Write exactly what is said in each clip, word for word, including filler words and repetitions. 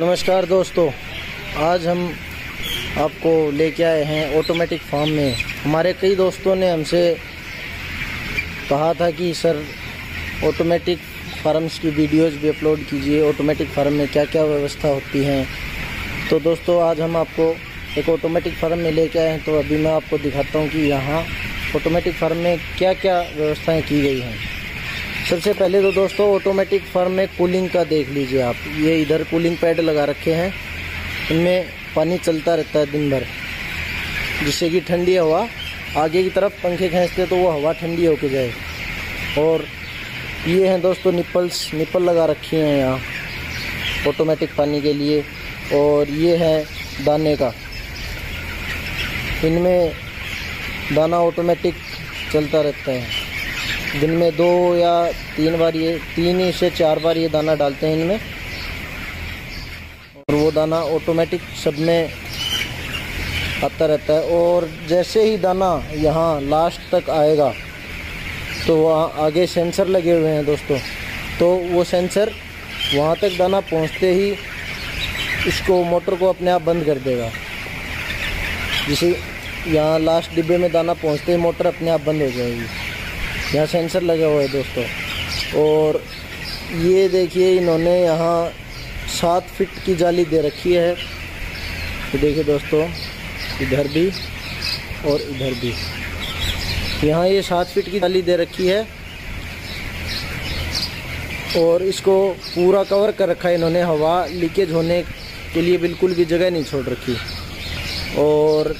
नमस्कार दोस्तों, आज हम आपको लेके आए हैं ऑटोमेटिक फार्म में। हमारे कई दोस्तों ने हमसे कहा था कि सर ऑटोमेटिक फार्म्स की वीडियोज़ भी अपलोड कीजिए, ऑटोमेटिक फार्म में क्या क्या व्यवस्था होती है। तो दोस्तों आज हम आपको एक ऑटोमेटिक फार्म में लेके आए हैं। तो अभी मैं आपको दिखाता हूँ कि यहाँ ऑटोमेटिक फार्म में क्या क्या व्यवस्थाएँ की गई हैं। सबसे पहले तो दोस्तों ऑटोमेटिक फार्म में कूलिंग का देख लीजिए आप। ये इधर कूलिंग पैड लगा रखे हैं, इनमें पानी चलता रहता है दिन भर, जिससे कि ठंडी हवा आगे की तरफ पंखे खींचते तो वो हवा ठंडी होके जाए। और ये हैं दोस्तों निपल्स, निपल लगा रखी हैं यहाँ ऑटोमेटिक पानी के लिए। और ये है दाने का, इनमें दाना ऑटोमेटिक चलता रहता है। दिन में दो या तीन बार ये तीन ही से चार बार ये दाना डालते हैं इनमें, और वो दाना ऑटोमेटिक सब में आता रहता है। और जैसे ही दाना यहाँ लास्ट तक आएगा तो वहाँ आगे सेंसर लगे हुए हैं दोस्तों, तो वो सेंसर वहाँ तक दाना पहुँचते ही इसको मोटर को अपने आप बंद कर देगा। जैसे यहाँ लास्ट डिब्बे में दाना पहुँचते ही मोटर अपने आप बंद हो जाएगी, यहाँ सेंसर लगा हुआ है दोस्तों। और ये देखिए इन्होंने यहाँ सात फीट की जाली दे रखी है, तो देखिए दोस्तों इधर भी और इधर भी यहाँ ये सात फीट की जाली दे रखी है। और इसको पूरा कवर कर रखा है इन्होंने, हवा लीकेज होने के लिए बिल्कुल भी जगह नहीं छोड़ रखी। और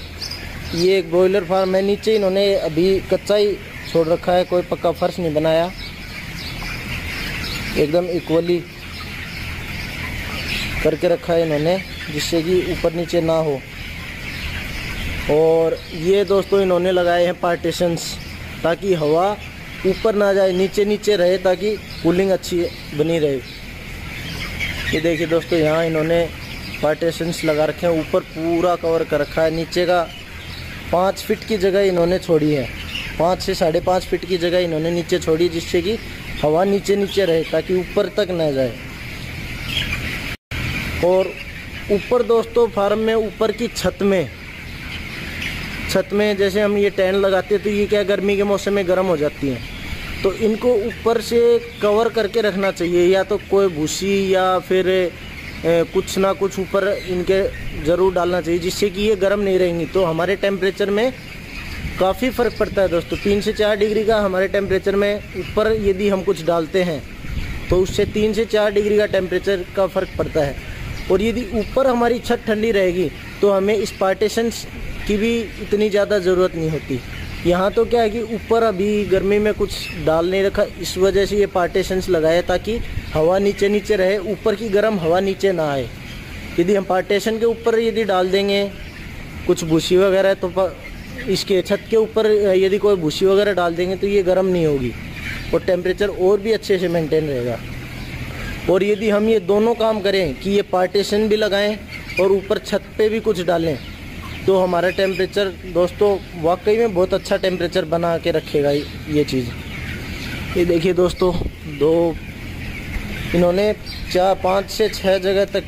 ये एक ब्रॉयलर फार्म है, नीचे इन्होंने अभी कच्चा ही छोड़ रखा है, कोई पक्का फर्श नहीं बनाया, एकदम इक्वली करके रखा है इन्होंने, जिससे कि ऊपर नीचे ना हो। और ये दोस्तों इन्होंने लगाए हैं पार्टीशंस, ताकि हवा ऊपर ना जाए, नीचे नीचे रहे, ताकि कूलिंग अच्छी बनी रहे। ये देखिए दोस्तों यहाँ इन्होंने पार्टीशंस लगा रखे हैं, ऊपर पूरा कवर कर रखा है, नीचे का पाँच फीट की जगह इन्होंने छोड़ी है, पाँच से साढ़े पाँच फीट की जगह इन्होंने नीचे छोड़ी, जिससे कि हवा नीचे नीचे रहे, ताकि ऊपर तक ना जाए। और ऊपर दोस्तों फार्म में ऊपर की छत में छत में जैसे हम ये टेंट लगाते हैं तो ये क्या गर्मी के मौसम में गर्म हो जाती हैं, तो इनको ऊपर से कवर करके रखना चाहिए, या तो कोई भूसी या फिर कुछ ना कुछ ऊपर इनके ज़रूर डालना चाहिए, जिससे कि ये गर्म नहीं रहेंगी। तो हमारे टेम्परेचर में काफ़ी फ़र्क पड़ता है दोस्तों, तीन से चार डिग्री का हमारे टेम्परेचर में ऊपर यदि हम कुछ डालते हैं तो उससे तीन से चार डिग्री का टेम्परेचर का फ़र्क पड़ता है। और यदि ऊपर हमारी छत ठंडी रहेगी तो हमें इस पार्टीशंस की भी इतनी ज़्यादा ज़रूरत नहीं होती। यहाँ तो क्या है कि ऊपर अभी गर्मी में कुछ डाल नहीं रखा, इस वजह से ये पार्टीशंस लगाए ताकि हवा नीचे नीचे रहे, ऊपर की गर्म हवा नीचे ना आए। यदि हम पार्टीशन के ऊपर यदि डाल देंगे कुछ भूसी वगैरह, तो इसके छत के ऊपर यदि कोई भूसी वगैरह डाल देंगे तो ये गर्म नहीं होगी और टेम्परेचर और भी अच्छे से मेंटेन रहेगा। और यदि हम ये दोनों काम करें कि ये पार्टीशन भी लगाएं और ऊपर छत पे भी कुछ डालें, तो हमारा टेम्परेचर दोस्तों वाकई में बहुत अच्छा टेम्परेचर बना के रखेगा ये चीज़। ये देखिए दोस्तों दो इन्होंने चार पाँच से छः जगह तक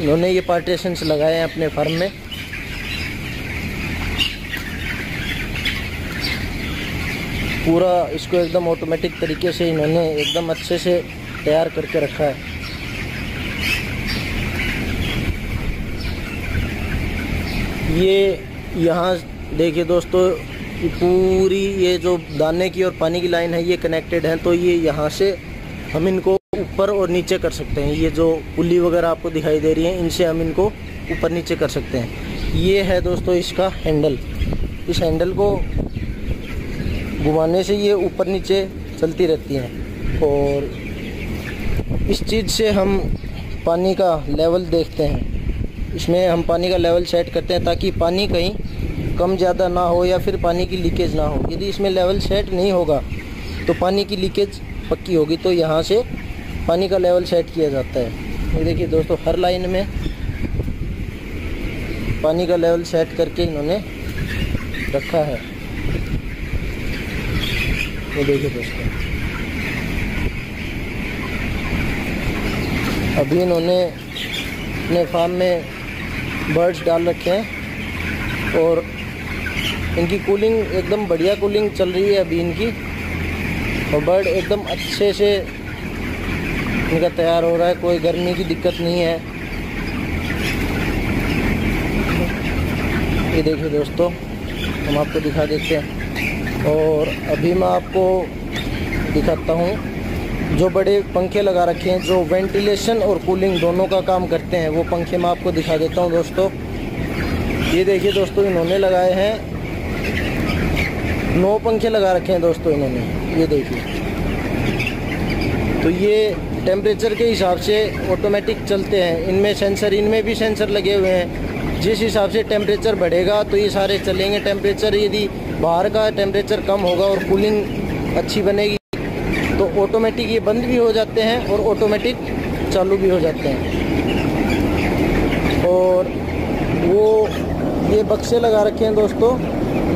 इन्होंने ये पार्टीशंस लगाए हैं अपने फार्म में। पूरा इसको एकदम ऑटोमेटिक तरीके से इन्होंने एकदम अच्छे से तैयार करके रखा है। ये यहाँ देखिए दोस्तों पूरी ये जो दाने की और पानी की लाइन है ये कनेक्टेड है, तो ये यहाँ से हम इनको ऊपर और नीचे कर सकते हैं। ये जो पुली वगैरह आपको दिखाई दे रही है, इनसे हम इनको ऊपर नीचे कर सकते हैं। ये है दोस्तों इसका हैंडल, इस हैंडल को घुमाने से ये ऊपर नीचे चलती रहती हैं। और इस चीज़ से हम पानी का लेवल देखते हैं, इसमें हम पानी का लेवल सेट करते हैं ताकि पानी कहीं कम ज़्यादा ना हो या फिर पानी की लीकेज ना हो। यदि इसमें लेवल सेट नहीं होगा तो पानी की लीकेज पक्की होगी, तो यहाँ से पानी का लेवल सेट किया जाता है। ये देखिए दोस्तों हर लाइन में पानी का लेवल सेट करके इन्होंने रखा है। ये देखिए दोस्तों अभी इन्होंने अपने फार्म में बर्ड्स डाल रखे हैं और इनकी कूलिंग एकदम बढ़िया कूलिंग चल रही है अभी इनकी, और बर्ड एकदम अच्छे से इनका तैयार हो रहा है, कोई गर्मी की दिक्कत नहीं है। ये देखिए दोस्तों, हम आपको दिखा देते हैं और अभी मैं आपको दिखाता हूँ जो बड़े पंखे लगा रखे हैं जो वेंटिलेशन और कूलिंग दोनों का काम करते हैं, वो पंखे मैं आपको दिखा देता हूँ दोस्तों। ये देखिए दोस्तों, इन्होंने लगाए हैं नौ पंखे लगा रखे हैं दोस्तों इन्होंने, ये देखिए। तो ये टेम्परेचर के हिसाब से ऑटोमेटिक चलते हैं, इनमें सेंसर इनमें भी सेंसर लगे हुए हैं। जिस हिसाब से टेम्परेचर बढ़ेगा तो ये सारे चलेंगे। टेम्परेचर यदि बाहर का टेम्परेचर कम होगा और कूलिंग अच्छी बनेगी तो ऑटोमेटिक ये बंद भी हो जाते हैं और ऑटोमेटिक चालू भी हो जाते हैं। और वो ये बक्से लगा रखे हैं दोस्तों,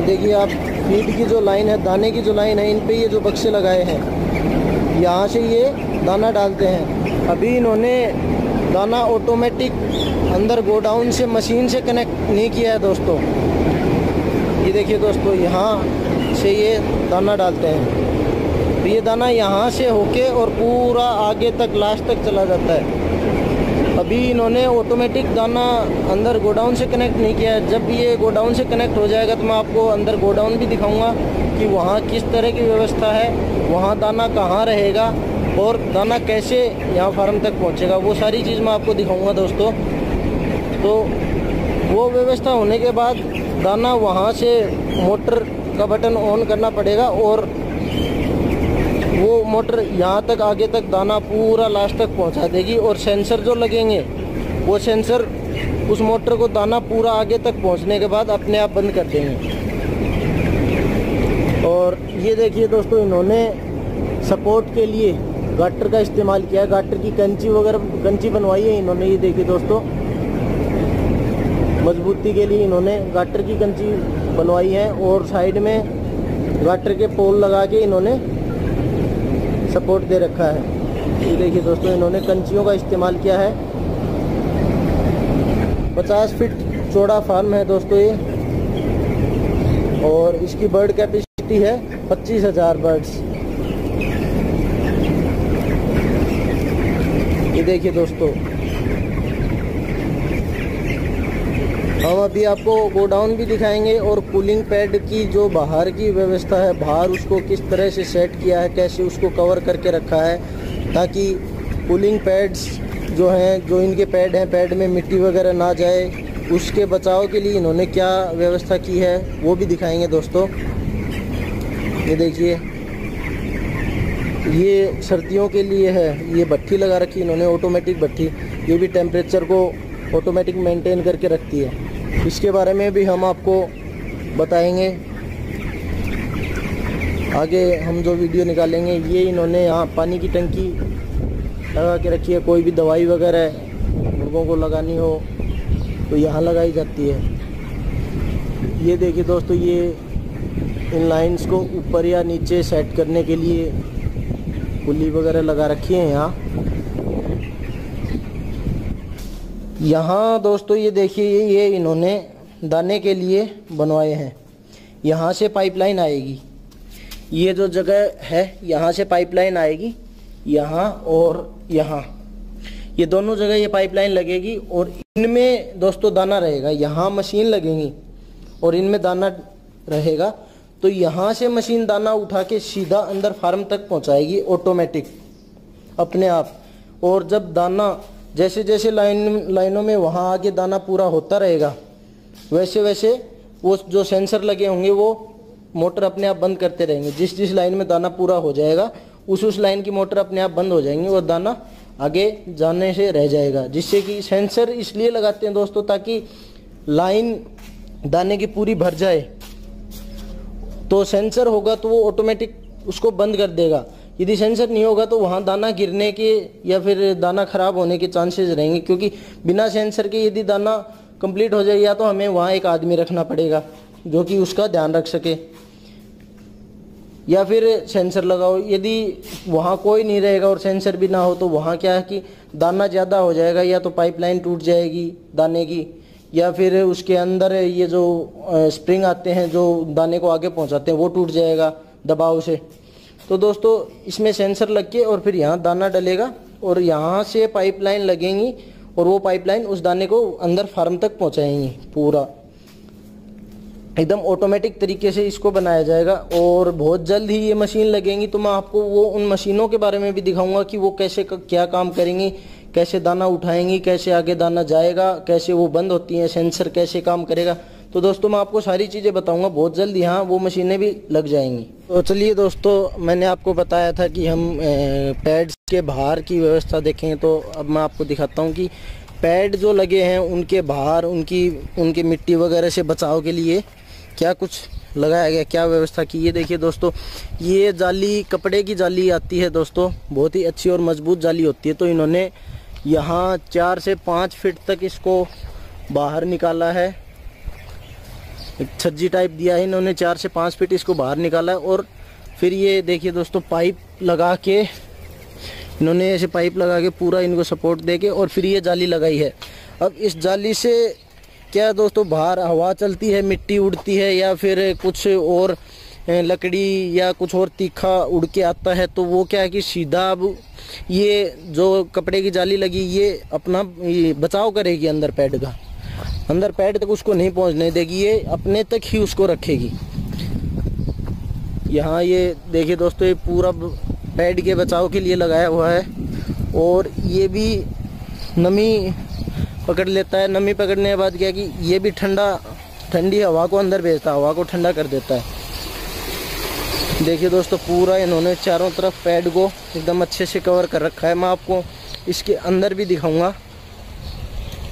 देखिए आप, फीड की जो लाइन है, दाने की जो लाइन है, इन पे ये जो बक्से लगाए हैं, यहाँ से ये दाना डालते हैं। अभी इन्होंने दाना ऑटोमेटिक अंदर गोडाउन से मशीन से कनेक्ट नहीं किया है दोस्तों। ये देखिए दोस्तों, यहाँ से ये दाना डालते हैं, तो ये दाना यहाँ से होके और पूरा आगे तक लास्ट तक चला जाता है। अभी इन्होंने ऑटोमेटिक दाना अंदर गोडाउन से कनेक्ट नहीं किया है। जब ये गोडाउन से कनेक्ट हो जाएगा तो मैं आपको अंदर गोडाउन भी दिखाऊंगा कि वहाँ किस तरह की व्यवस्था है, वहाँ दाना कहाँ रहेगा और दाना कैसे यहाँ फार्म तक पहुँचेगा, वो सारी चीज़ मैं आपको दिखाऊंगा दोस्तों। तो वो व्यवस्था होने के बाद दाना वहाँ से मोटर का बटन ऑन करना पड़ेगा और वो मोटर यहाँ तक आगे तक दाना पूरा लास्ट तक पहुँचा देगी, और सेंसर जो लगेंगे वो सेंसर उस मोटर को दाना पूरा आगे तक पहुँचने के बाद अपने आप बंद कर देंगे। और ये देखिए दोस्तों, इन्होंने सपोर्ट के लिए गाटर का इस्तेमाल किया है, गाटर की कंची वगैरह कंची बनवाई है इन्होंने। ये देखिए दोस्तों, मजबूती के लिए इन्होंने गाटर की कंची बनवाई है और साइड में गाटर के पोल लगा के इन्होंने सपोर्ट दे रखा है। ये देखिए दोस्तों, इन्होंने कंचियों का इस्तेमाल किया है। पचास फीट चौड़ा फार्म है दोस्तों ये, और इसकी बर्ड कैपेसिटी है पच्चीस हजार बर्ड्स। ये देखिए दोस्तों, हम अभी आपको गोडाउन भी दिखाएंगे और कूलिंग पैड की जो बाहर की व्यवस्था है, बाहर उसको किस तरह से सेट किया है, कैसे उसको कवर करके रखा है ताकि कूलिंग पैड्स जो हैं, जो इनके पैड हैं, पैड में मिट्टी वगैरह ना जाए, उसके बचाव के लिए इन्होंने क्या व्यवस्था की है वो भी दिखाएंगे दोस्तों। ये देखिए, ये सर्दियों के लिए है, ये भट्टी लगा रखी इन्होंने, ऑटोमेटिक भट्टी। ये भी टेम्परेचर को ऑटोमेटिक मेंटेन करके रखती है, इसके बारे में भी हम आपको बताएंगे आगे, हम जो वीडियो निकालेंगे। ये इन्होंने यहाँ पानी की टंकी लगा के रखी है, कोई भी दवाई वगैरह मुर्गों को लगानी हो तो यहाँ लगाई जाती है। ये देखिए दोस्तों, ये इन लाइन्स को ऊपर या नीचे सेट करने के लिए पुली वगैरह लगा रखी है यहाँ। यहाँ दोस्तों ये देखिए, ये इन्होंने दाने के लिए बनवाए हैं, यहाँ से पाइपलाइन आएगी। ये जो जगह है, यहाँ से पाइपलाइन आएगी, यहाँ और यहाँ, ये दोनों जगह ये पाइपलाइन लगेगी और इनमें दोस्तों दाना रहेगा। यहाँ मशीन लगेगी और इनमें दाना रहेगा, तो यहाँ से मशीन दाना उठा के सीधा अंदर फार्म तक पहुँचाएगी ऑटोमेटिक अपने आप। और जब दाना जैसे जैसे लाइन लाइनों में वहाँ आगे दाना पूरा होता रहेगा, वैसे वैसे वो जो सेंसर लगे होंगे वो मोटर अपने आप बंद करते रहेंगे। जिस जिस लाइन में दाना पूरा हो जाएगा उस उस लाइन की मोटर अपने आप बंद हो जाएंगी और दाना आगे जाने से रह जाएगा। जिससे कि सेंसर इसलिए लगाते हैं दोस्तों ताकि लाइन दाने की पूरी भर जाए, तो सेंसर होगा तो वो ऑटोमेटिक उसको बंद कर देगा। यदि सेंसर नहीं होगा तो वहाँ दाना गिरने के या फिर दाना ख़राब होने के चांसेस रहेंगे, क्योंकि बिना सेंसर के यदि दाना कंप्लीट हो जाएगा तो हमें वहाँ एक आदमी रखना पड़ेगा जो कि उसका ध्यान रख सके। या फिर सेंसर लगाओ। यदि वहाँ कोई नहीं रहेगा और सेंसर भी ना हो तो वहाँ क्या है कि दाना ज़्यादा हो जाएगा, या तो पाइपलाइन टूट जाएगी दाने की, या फिर उसके अंदर ये जो स्प्रिंग आते हैं जो दाने को आगे पहुँचाते हैं वो टूट जाएगा दबाव से। तो दोस्तों इसमें सेंसर लग के और फिर यहाँ दाना डलेगा और यहाँ से पाइपलाइन लगेंगी और वो पाइपलाइन उस दाने को अंदर फार्म तक पहुँचाएंगी। पूरा एकदम ऑटोमेटिक तरीके से इसको बनाया जाएगा और बहुत जल्द ही ये मशीन लगेंगी। तो मैं आपको वो उन मशीनों के बारे में भी दिखाऊंगा कि वो कैसे क्या काम करेंगी, कैसे दाना उठाएंगी, कैसे आगे दाना जाएगा, कैसे वो बंद होती हैं, सेंसर कैसे काम करेगा। तो दोस्तों मैं आपको सारी चीज़ें बताऊंगा बहुत जल्द, यहाँ वो मशीनें भी लग जाएंगी। तो चलिए दोस्तों, मैंने आपको बताया था कि हम पैड्स के बाहर की व्यवस्था देखें, तो अब मैं आपको दिखाता हूँ कि पैड जो लगे हैं उनके बाहर उनकी उनकी मिट्टी वगैरह से बचाव के लिए क्या कुछ लगाया गया, क्या व्यवस्था की। ये देखिए दोस्तों, ये जाली कपड़े की जाली आती है दोस्तों, बहुत ही अच्छी और मजबूत जाली होती है। तो इन्होंने यहाँ चार से पाँच फीट तक इसको बाहर निकाला है, एक छज्जी टाइप दिया है इन्होंने, चार से पाँच फीट इसको बाहर निकाला है। और फिर ये देखिए दोस्तों, पाइप लगा के इन्होंने ऐसे पाइप लगा के पूरा इनको सपोर्ट दे के और फिर ये जाली लगाई है। अब इस जाली से क्या है दोस्तों, बाहर हवा चलती है, मिट्टी उड़ती है, या फिर कुछ और लकड़ी या कुछ और तीखा उड़ के आता है, तो वो क्या है कि सीधा अब ये जो कपड़े की जाली लगी ये अपना ये बचाव करेगी अंदर पैड का, अंदर पैड तक उसको नहीं पहुंचने देगी, ये अपने तक ही उसको रखेगी। यहाँ ये देखिए दोस्तों, ये पूरा पैड के बचाव के लिए लगाया हुआ है। और ये भी नमी पकड़ लेता है, नमी पकड़ने के बाद क्या कि ये भी ठंडा ठंडी हवा को अंदर भेजता है, हवा को ठंडा कर देता है। देखिए दोस्तों, पूरा इन्होंने चारों तरफ पैड को एकदम अच्छे से कवर कर रखा है। मैं आपको इसके अंदर भी दिखाऊंगा,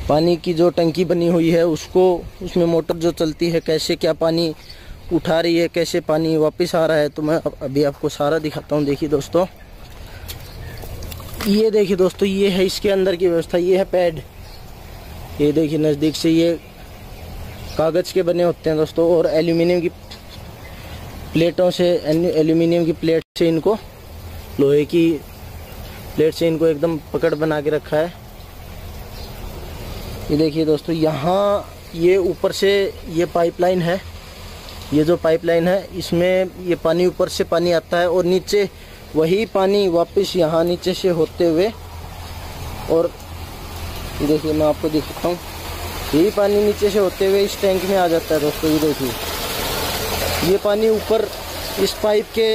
पानी की जो टंकी बनी हुई है उसको, उसमें मोटर जो चलती है कैसे क्या पानी उठा रही है, कैसे पानी वापस आ रहा है, तो मैं अभी आपको सारा दिखाता हूँ। देखिए दोस्तों, ये देखिए दोस्तों, ये है इसके अंदर की व्यवस्था, ये है पैड। ये देखिए नज़दीक से, ये कागज़ के बने होते हैं दोस्तों और एल्यूमिनियम की प्लेटों से, एल्यूमिनियम की प्लेट से इनको, लोहे की प्लेट से इनको एकदम पकड़ बना के रखा है। ये देखिए दोस्तों, यहाँ ये ऊपर से ये पाइपलाइन है, ये जो पाइपलाइन है इसमें ये पानी, ऊपर से पानी आता है और नीचे वही पानी वापस यहाँ नीचे से होते हुए, और देखिए मैं आपको दिखाता हूँ, यही पानी नीचे से होते हुए इस टैंक में आ जाता है दोस्तों। ये देखिए, ये पानी ऊपर इस पाइप के,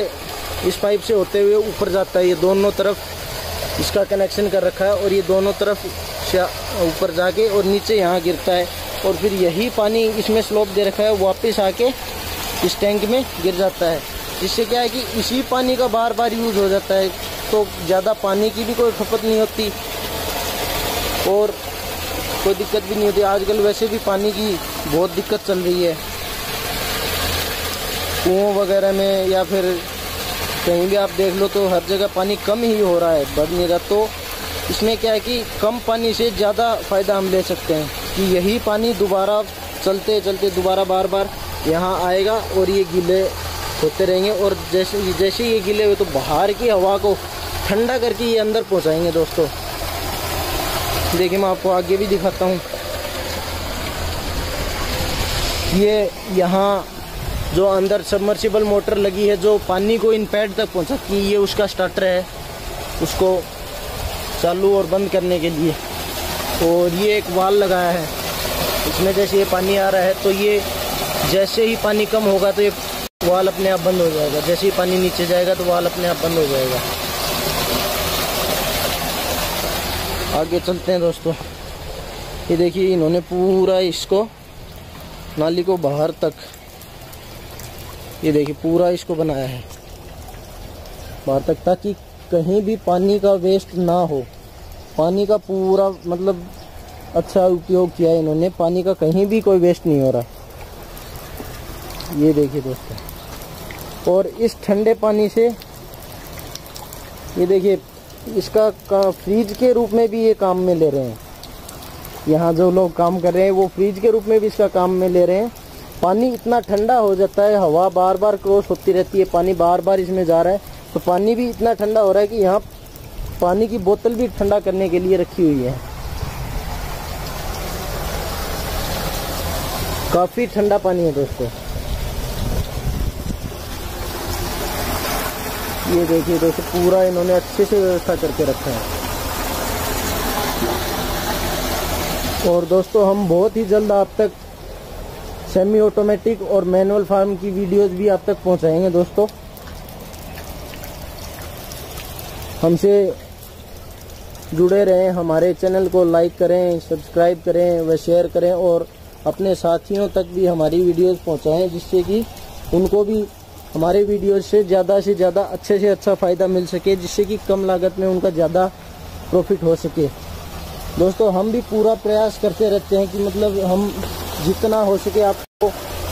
इस पाइप से होते हुए ऊपर जाता है। ये दोनों तरफ इसका कनेक्शन कर रखा है और ये दोनों तरफ से ऊपर जाके और नीचे यहाँ गिरता है, और फिर यही पानी इसमें स्लोप दे रखा है, वापस आके इस टैंक में गिर जाता है। जिससे क्या है कि इसी पानी का बार बार यूज़ हो जाता है, तो ज़्यादा पानी की भी कोई खपत नहीं होती और कोई दिक्कत भी नहीं होती। आजकल वैसे भी पानी की बहुत दिक्कत चल रही है, कुओं वगैरह में या फिर कहीं भी आप देख लो तो हर जगह पानी कम ही हो रहा है, बढ़ नहीं रहा। तो इसमें क्या है कि कम पानी से ज़्यादा फ़ायदा हम ले सकते हैं कि यही पानी दोबारा चलते चलते दोबारा बार बार यहाँ आएगा और ये गीले होते रहेंगे, और जैसे जैसे ये गीले हुए तो बाहर की हवा को ठंडा करके ये अंदर पहुँचाएँगे दोस्तों। देखिए मैं आपको आगे भी दिखाता हूँ, ये यहाँ जो अंदर सबमर्सिबल मोटर लगी है जो पानी को इन पैड तक पहुँचाती है, ये उसका स्टार्टर है, उसको चालू और बंद करने के लिए। और ये एक वाल लगाया है, इसमें जैसे ये पानी आ रहा है तो ये जैसे ही पानी कम होगा तो ये वाल अपने आप बंद हो जाएगा, जैसे ही पानी नीचे जाएगा तो वाल अपने आप बंद हो जाएगा। आगे चलते हैं दोस्तों, ये देखिए इन्होंने पूरा इसको नाली को बाहर तक, ये देखिए पूरा इसको बनाया है बाहर तक, ताकि कहीं भी पानी का वेस्ट ना हो। पानी का पूरा मतलब अच्छा उपयोग किया है इन्होंने, पानी का कहीं भी कोई वेस्ट नहीं हो रहा। ये देखिए दोस्तों, और इस ठंडे पानी से ये देखिए इसका का फ्रीज के रूप में भी ये काम में ले रहे हैं। यहाँ जो लोग काम कर रहे हैं वो फ्रीज के रूप में भी इसका काम में ले रहे हैं, पानी इतना ठंडा हो जाता है, हवा बार बार क्रॉस होती रहती है, पानी बार बार इसमें जा रहा है, तो पानी भी इतना ठंडा हो रहा है कि यहाँ पानी की बोतल भी ठंडा करने के लिए रखी हुई है। काफ़ी ठंडा पानी है दोस्तों। ये देखिए दोस्तों, पूरा इन्होंने अच्छे से व्यवस्था करके रखा है। और दोस्तों, हम बहुत ही जल्द आप तक सेमी ऑटोमेटिक और मैनुअल फार्म की वीडियोस भी आप तक पहुंचाएंगे दोस्तों। हमसे जुड़े रहें, हमारे चैनल को लाइक करें, सब्सक्राइब करें व शेयर करें, और अपने साथियों तक भी हमारी वीडियोस पहुंचाएं, जिससे कि उनको भी हमारे वीडियोस से ज़्यादा से ज़्यादा अच्छे से अच्छा फ़ायदा मिल सके, जिससे कि कम लागत में उनका ज़्यादा प्रॉफिट हो सके। दोस्तों, हम भी पूरा प्रयास करते रहते हैं कि मतलब हम जितना हो सके आपको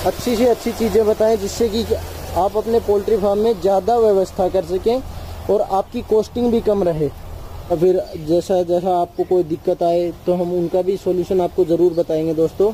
अच्छी से अच्छी चीज़ें बताएं, जिससे कि आप अपने पोल्ट्री फार्म में ज़्यादा व्यवस्था कर सकें और आपकी कॉस्टिंग भी कम रहे। और फिर जैसा जैसा आपको कोई दिक्कत आए तो हम उनका भी सॉल्यूशन आपको ज़रूर बताएंगे दोस्तों।